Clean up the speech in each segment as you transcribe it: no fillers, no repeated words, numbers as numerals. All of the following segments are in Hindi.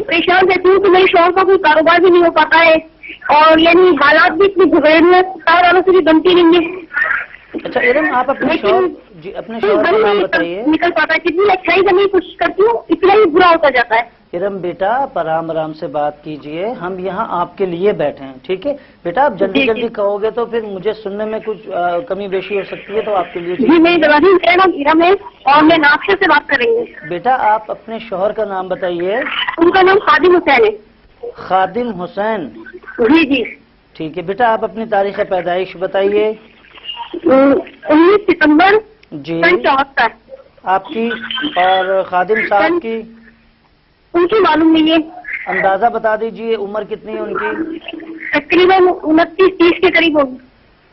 परेशान रहती हूँ कि मेरे शौहर का कोई कारोबार भी नहीं हो पाता है और यानी हालात भी इतने बिगड़े हुए हैं, कार वालों से भी बनती नहीं है। अच्छा इरम, आप अपने निकल पाता है, जितनी अच्छाई करने की कोशिश करती हूँ इतना ही बुरा होता जाता है। इरम बेटा आराम आराम से बात कीजिए, हम यहाँ आपके लिए बैठे हैं, ठीक है बेटा। आप जल्दी जल्दी कहोगे तो फिर मुझे सुनने में कुछ कमी बेशी हो सकती है, तो आपके लिए जी। मेरी दवादी मेरा नाम इरम है और मैं नवाबशाह से बात करेंगे। बेटा आप अपने शौहर का नाम बताइए। उनका नाम खादिम हुसैन है। खादिम हुसैन, जी जी ठीक है। बेटा आप अपनी तारीख पैदाइश बताइए। 19 सितम्बर जी 1974 आपकी, और खादिम साहब की उनकी मालूम नहीं है। अंदाजा बता दीजिए उम्र कितनी है उनकी? तकरीबन 29-30 के करीब होगी।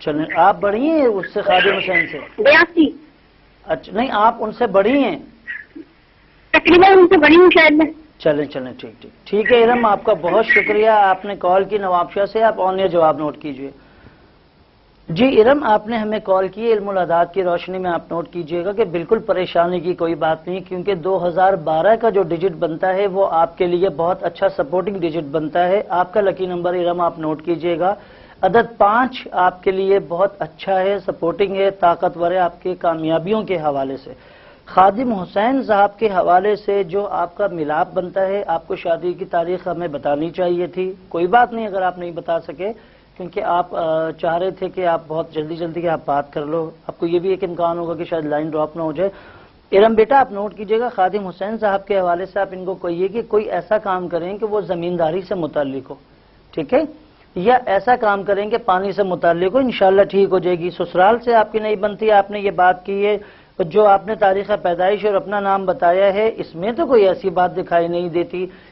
चले आप बड़ी हैं उससे, खादिम हुसैन से? 82। अच्छा नहीं, आप उनसे बड़ी हैं? तकरीबन उनसे बड़ी हूँ शायद मैं। चले चले ठीक ठीक ठीक है। इरम आपका बहुत शुक्रिया, आपने कॉल की नवाबशाह से। आप ऑन एयर जवाब नोट कीजिए। जी इरम आपने हमें कॉल की, इल्म उल अदद की रोशनी में आप नोट कीजिएगा कि बिल्कुल परेशानी की कोई बात नहीं, क्योंकि 2012 का जो डिजिट बनता है वो आपके लिए बहुत अच्छा सपोर्टिंग डिजिट बनता है। आपका लकी नंबर इरम आप नोट कीजिएगा, अदद 5 आपके लिए बहुत अच्छा है, सपोर्टिंग है, ताकतवर है आपके कामयाबियों के हवाले से। खादिम हुसैन साहब के हवाले से जो आपका मिलाप बनता है, आपको शादी की तारीख हमें बतानी चाहिए थी, कोई बात नहीं अगर आप नहीं बता सके, क्योंकि आप चाह रहे थे कि आप बहुत जल्दी जल्दी आप बात कर लो, आपको ये भी एक इम्कान होगा कि शायद लाइन ड्रॉप ना हो जाए। इरम बेटा आप नोट कीजिएगा, खादिम हुसैन साहब के हवाले से आप इनको कहिए कि कोई ऐसा काम करें कि वो जमींदारी से मुताल्लिक हो, ठीक है, या ऐसा काम करें कि पानी से मुताल्लिक हो, इंशाल्लाह ठीक हो जाएगी। ससुराल से आपकी नहीं बनती, आपने ये बात की है। जो आपने तारीख पैदाइश और अपना नाम बताया है, इसमें तो कोई ऐसी बात दिखाई नहीं देती।